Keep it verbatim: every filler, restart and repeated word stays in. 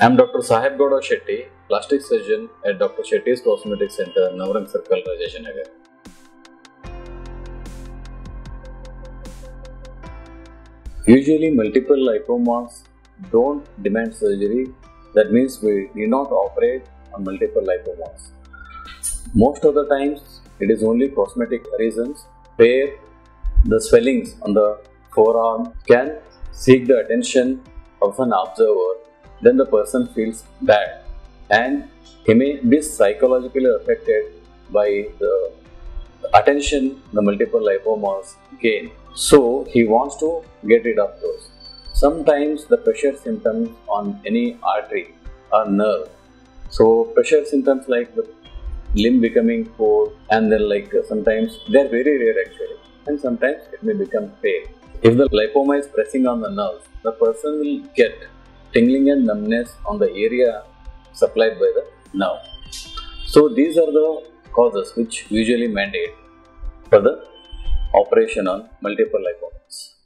I am Doctor Sahebgowda Shetty, plastic surgeon at Doctor Shetty's Cosmetic Center, Navrang Circle, Rajajinagar. Usually, multiple lipomas don't demand surgery. That means we need not operate on multiple lipomas. Most of the times, it is only cosmetic reasons where the swellings on the forearm can seek the attention of an observer. Then the person feels bad and he may be psychologically affected by the attention the multiple lipomas gain. So he wants to get rid of those. Sometimes the pressure symptoms on any artery or nerve. So pressure symptoms like the limb becoming cold, and then like sometimes they are very rare actually, and sometimes it may become pale. If the lipoma is pressing on the nerves, the person will get tingling and numbness on the area supplied by the nerve. So these are the causes which usually mandate for the operation on multiple lipomas.